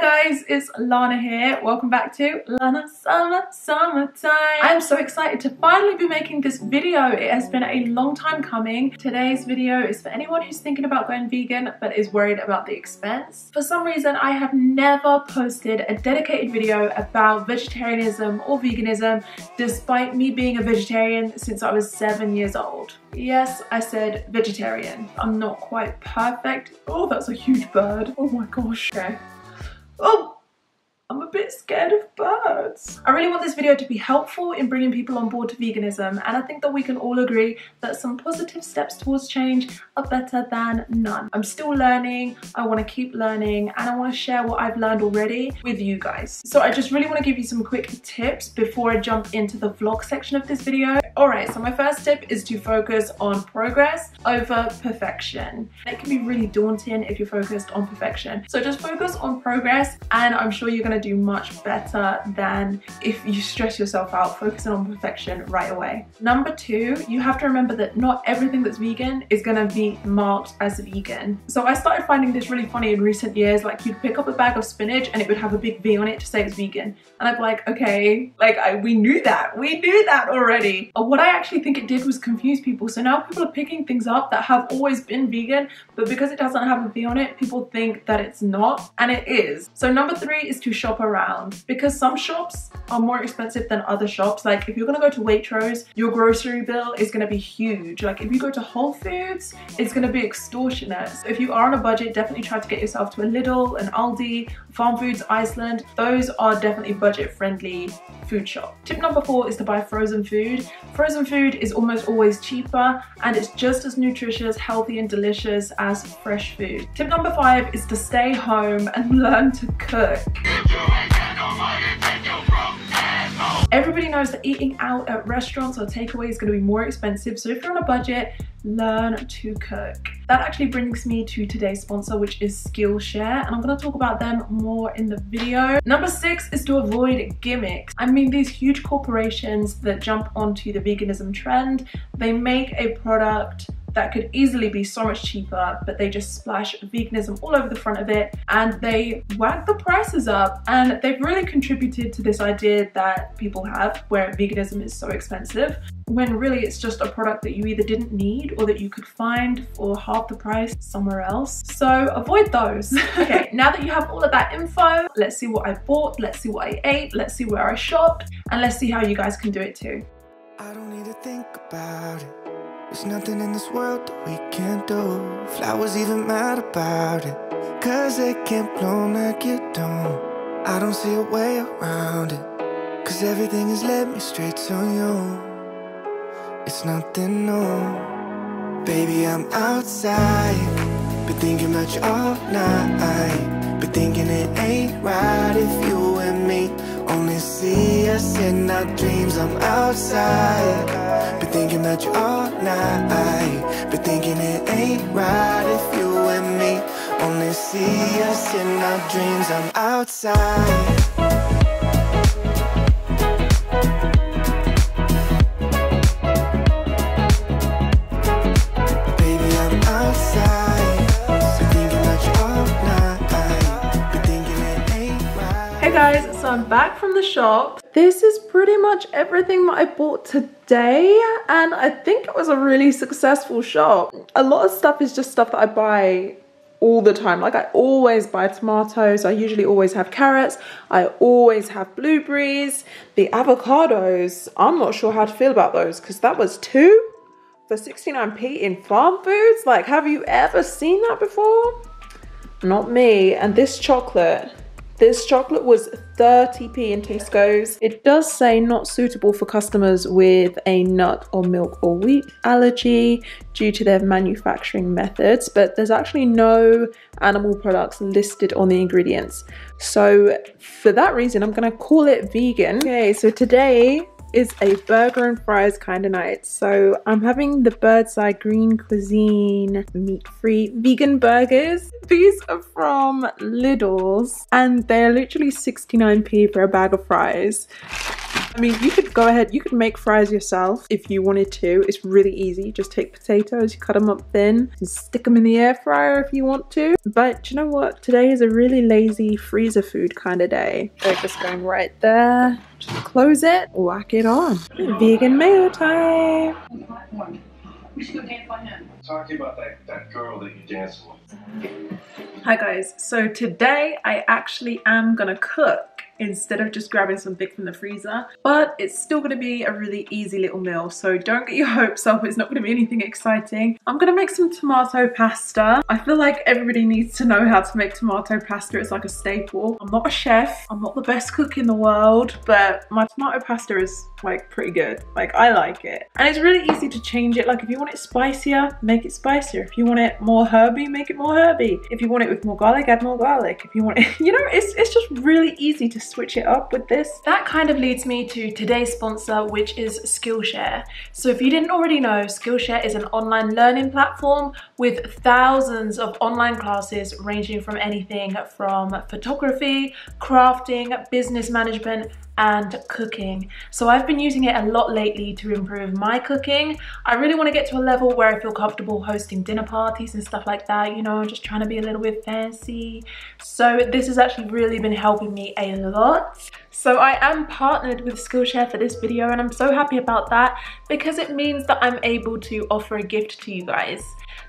Hey guys, it's Lana here. Welcome back to Lana Summer Summertime. I'm so excited to finally be making this video. It has been a long time coming. Today's video is for anyone who's thinking about going vegan but is worried about the expense. For some reason, I have never posted a dedicated video about vegetarianism or veganism despite me being a vegetarian since I was 7 years old. Yes, I said vegetarian. I'm not quite perfect. Oh, that's a huge bird. Oh my gosh. Okay. Oh, I'm a bit scared of birds. I really want this video to be helpful in bringing people on board to veganism, and I think that we can all agree that some positive steps towards change are better than none. I'm still learning, I want to keep learning, and I want to share what I've learned already with you guys. So I just really want to give you some quick tips before I jump into the vlog section of this video. Alright, so my first tip is to focus on progress over perfection. It can be really daunting if you're focused on perfection. So just focus on progress and I'm sure you're going to do much better than if you stress yourself out focusing on perfection right away. Number two, you have to remember that not everything that's vegan is going to be marked as vegan. So I started finding this really funny in recent years, like you'd pick up a bag of spinach and it would have a big V on it to say it's vegan. And I'd be like, okay, we knew that already. What I actually think it did was confuse people. So now people are picking things up that have always been vegan, but because it doesn't have a V on it, people think that it's not, and it is. So number three is to shop around, because some shops are more expensive than other shops. Like if you're gonna go to Waitrose, your grocery bill is gonna be huge. Like if you go to Whole Foods, it's gonna be extortionate. So if you are on a budget, definitely try to get yourself to a Lidl, an Aldi, Farm Foods, Iceland. Those are definitely budget-friendly food shop. Tip number four is to buy frozen food. Frozen food is almost always cheaper and it's just as nutritious, healthy and delicious as fresh food. Tip number five is to stay home and learn to cook. Everybody knows that eating out at restaurants or takeaway is going to be more expensive, so if you're on a budget, learn to cook. That actually brings me to today's sponsor, which is Skillshare, and I'm going to talk about them more in the video. Number six is to avoid gimmicks. I mean, these huge corporations that jump onto the veganism trend, they make a product that could easily be so much cheaper, but they just splash veganism all over the front of it and they whack the prices up, and they've really contributed to this idea that people have where veganism is so expensive, when really it's just a product that you either didn't need or that you could find for half the price somewhere else. So avoid those. Okay, now that you have all of that info, let's see what I bought, let's see what I ate, let's see where I shopped, and let's see how you guys can do it too. I don't need to think about it. There's nothing in this world that we can't do. Flowers even mad about it, cause they can't bloom like you don't. I don't see a way around it, cause everything has led me straight to you. It's nothing new. Baby, I'm outside, been thinking about you all night. Been thinking it ain't right if you and me only see us in our dreams. I'm outside, been thinking about you all night. Been thinking it ain't right if you and me only see us in our dreams. I'm outside. Baby, I'm outside, been thinking about you all night. Been thinking it ain't right. Hey guys, so I'm back from the shop. This is pretty much everything that I bought today, and I think it was a really successful shop. A lot of stuff is just stuff that I buy all the time. Like I always buy tomatoes, I usually always have carrots, I always have blueberries. The avocados, I'm not sure how to feel about those because that was 2 for 69p in Farm Foods. Like, have you ever seen that before? Not me. And this chocolate was 30p in Tesco's. It does say not suitable for customers with a nut or milk or wheat allergy due to their manufacturing methods, but there's actually no animal products listed on the ingredients. So for that reason, I'm gonna call it vegan. Okay, so today is a burger and fries kind of night. So I'm having the Birdseye Green Cuisine meat-free vegan burgers. These are from Lidl's and they're literally 69p for a bag of fries. I mean, you could go ahead, you could make fries yourself if you wanted to. It's really easy. Just take potatoes, cut them up thin and stick them in the air fryer if you want to. But you know what? Today is a really lazy freezer food kind of day. They're just going right there. Just close it, whack it on. Vegan mayo time. We should go dance on him. Talking about that girl that you danced with. Hi guys, so today I actually am gonna cook instead of just grabbing something from the freezer, but it's still gonna be a really easy little meal, so don't get your hopes up, it's not gonna be anything exciting. I'm gonna make some tomato pasta. I feel like everybody needs to know how to make tomato pasta, it's like a staple. I'm not a chef, I'm not the best cook in the world, but my tomato pasta is like pretty good, like I like it. And it's really easy to change it, like if you want it spicier, make it spicier. If you want it more herby, make it more herby. If you want it with more garlic, add more garlic. If you want it, you know, it's just really easy to switch it up with this. That kind of leads me to today's sponsor, which is Skillshare. So if you didn't already know, Skillshare is an online learning platform with thousands of online classes ranging from anything from photography, crafting, business management, and cooking. So I've been using it a lot lately to improve my cooking. I really want to get to a level where I feel comfortable hosting dinner parties and stuff like that, you know, just trying to be a little bit fancy. So this has actually really been helping me a lot. So I am partnered with Skillshare for this video and I'm so happy about that because it means that I'm able to offer a gift to you guys.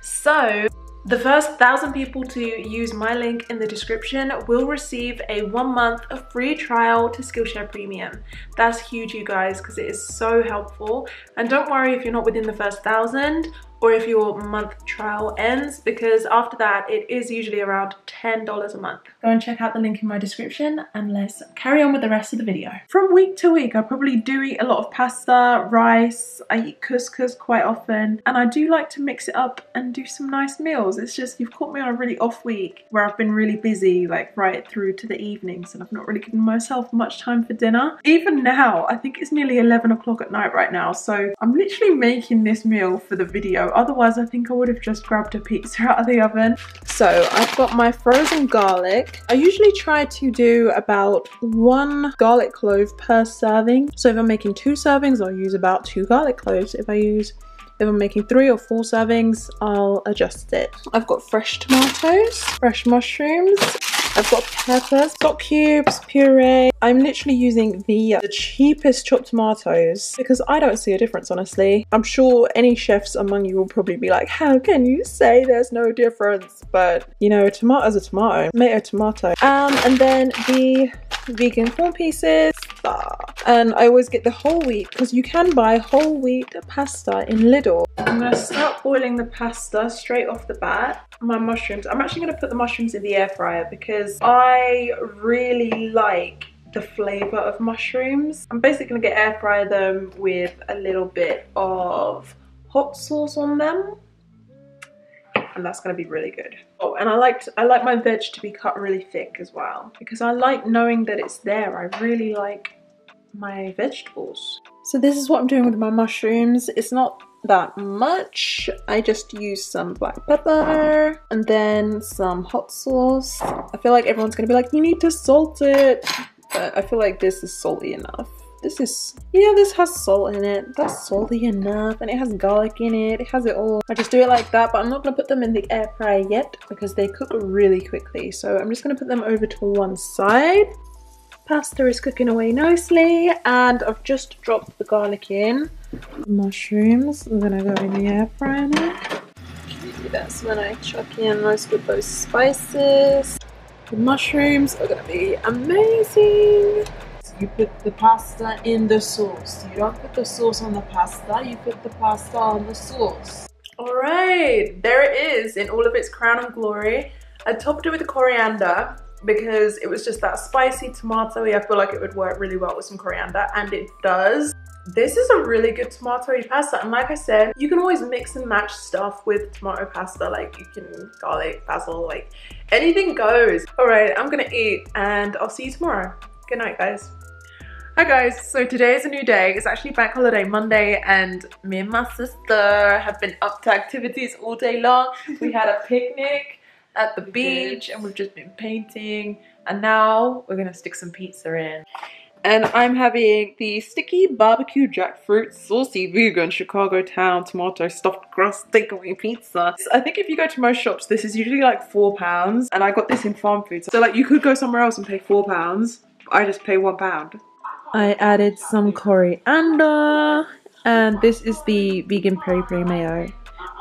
So the first 1,000 people to use my link in the description will receive a 1 month of free trial to Skillshare Premium. That's huge, you guys, because it is so helpful. And don't worry if you're not within the first 1,000 or if your month trial ends, because after that, it is usually around $10 a month. Go and check out the link in my description and let's carry on with the rest of the video. From week to week, I probably do eat a lot of pasta, rice, I eat couscous quite often, and I do like to mix it up and do some nice meals. It's just, you've caught me on a really off week where I've been really busy, like right through to the evenings, and I've not really given myself much time for dinner. Even now, I think it's nearly 11 o'clock at night right now, so I'm literally making this meal for the video. Otherwise, I think I would have just grabbed a pizza out of the oven. So I've got my frozen garlic. I usually try to do about 1 garlic clove per serving. So if I'm making 2 servings, I'll use about 2 garlic cloves. If I'm making 3 or 4 servings, I'll adjust it. I've got fresh tomatoes, fresh mushrooms. I've got peppers, stock cubes, puree. I'm literally using the cheapest chopped tomatoes because I don't see a difference, honestly. I'm sure any chefs among you will probably be like, how can you say there's no difference? But, you know, tomato's a tomato. Tomato, tomato. And then the vegan corn pieces. And I always get the whole wheat because you can buy whole wheat pasta in Lidl. I'm going to start boiling the pasta straight off the bat. My mushrooms, I'm actually going to put the mushrooms in the air fryer because I really like the flavour of mushrooms. I'm basically going to get air fry them with a little bit of hot sauce on them. And that's going to be really good. Oh, and I like my veg to be cut really thick as well because I like knowing that it's there. I really like my vegetables. So this is what I'm doing with my mushrooms. It's not that much. I just use some black pepper and then some hot sauce. I feel like everyone's gonna be like, you need to salt it, but I feel like this is salty enough. This is, yeah, this has salt in it. That's salty enough, and it has garlic in it. It has it all. I just do it like that, but I'm not gonna put them in the air fryer yet because they cook really quickly. So I'm just gonna put them over to one side. Pasta is cooking away nicely, and I've just dropped the garlic in. Mushrooms, I'm gonna go in the air fryer now. That's when I chuck in most of those spices. The mushrooms are gonna be amazing. You put the pasta in the sauce. You don't put the sauce on the pasta, you put the pasta on the sauce. All right, there it is in all of its crown and glory. I topped it with coriander because it was just that spicy tomato-y. I feel like it would work really well with some coriander, and it does. This is a really good tomato-y pasta, and like I said, you can always mix and match stuff with tomato pasta, like you can garlic, basil, like anything goes. All right, I'm gonna eat and I'll see you tomorrow. Good night, guys. Hi guys, so today is a new day. It's actually Bank Holiday Monday, and me and my sister have been up to activities all day long. We had a picnic at the beach and we've just been painting, and now we're gonna stick some pizza in. And I'm having the sticky barbecue jackfruit saucy vegan Chicago town tomato stuffed crust takeaway pizza. So I think if you go to most shops, this is usually like £4, and I got this in Farm Foods. So like you could go somewhere else and pay £4. I just pay £1. I added some coriander, and this is the vegan peri-peri mayo,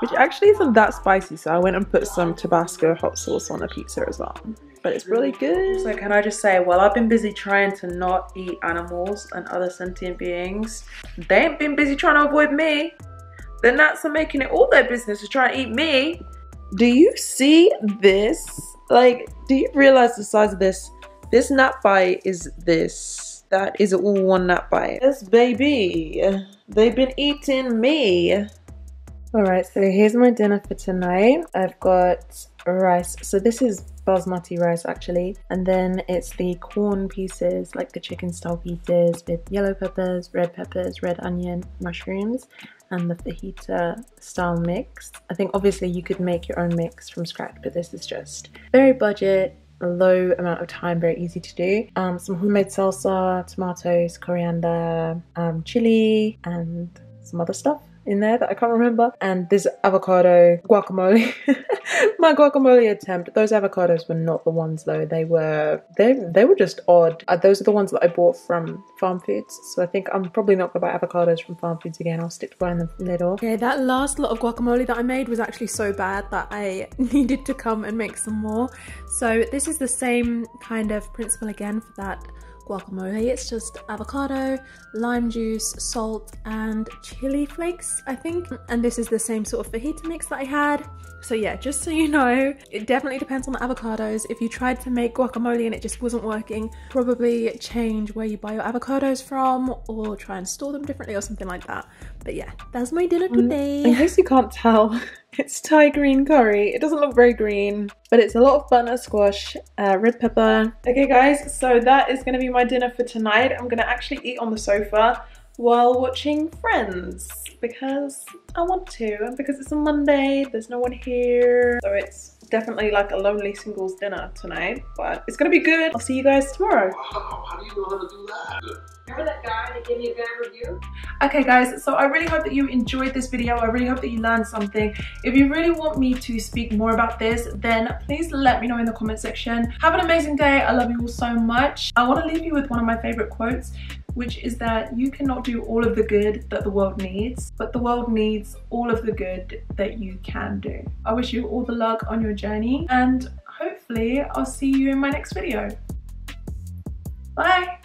which actually isn't that spicy, so I went and put some Tabasco hot sauce on a pizza as well. But it's really good. So can I just say, well, I've been busy trying to not eat animals and other sentient beings. They ain't been busy trying to avoid me. The gnats are making it all their business to try and eat me. Do you see this? Like, do you realize the size of this? This gnat bite is this. That is all one gnat bite. This baby, they've been eating me. Alright, so here's my dinner for tonight. I've got rice. So this is basmati rice actually, and then it's the corn pieces, like the chicken style pieces with yellow peppers, red onion, mushrooms, and the fajita style mix. I think obviously you could make your own mix from scratch, but this is just very budget, low amount of time, very easy to do. Some homemade salsa, tomatoes, coriander, chili, and some other stuff in there that I can't remember, and this avocado guacamole. My guacamole attempt, those avocados were not the ones though, they were just odd. Those are the ones that I bought from Farm Foods, so I think I'm probably not gonna buy avocados from Farm Foods again. I'll stick to buying them from Lidl. Okay, that last lot of guacamole that I made was actually so bad that I needed to come and make some more. So this is the same kind of principle again for that guacamole. It's just avocado, lime juice, salt, and chili flakes, I think. And this is the same sort of fajita mix that I had. So yeah, just so you know, it definitely depends on the avocados. If you tried to make guacamole and it just wasn't working, probably change where you buy your avocados from, or try and store them differently or something like that. But yeah, that's my dinner today. In case you can't tell, it's Thai green curry. It doesn't look very green, but it's a lot of butternut squash, red pepper. Okay guys, so that is going to be my dinner for tonight. I'm going to actually eat on the sofa while watching Friends, because I want to, and because it's a Monday, there's no one here. So it's definitely like a lonely singles dinner tonight, but it's going to be good. I'll see you guys tomorrow. Wow, how do you know how to do that? Remember that guy that gave me a bad review? Okay guys, so I really hope that you enjoyed this video. I really hope that you learned something. If you really want me to speak more about this, then please let me know in the comment section. Have an amazing day. I love you all so much. I want to leave you with one of my favorite quotes, which is that you cannot do all of the good that the world needs, but the world needs all of the good that you can do. I wish you all the luck on your journey, and hopefully I'll see you in my next video. Bye!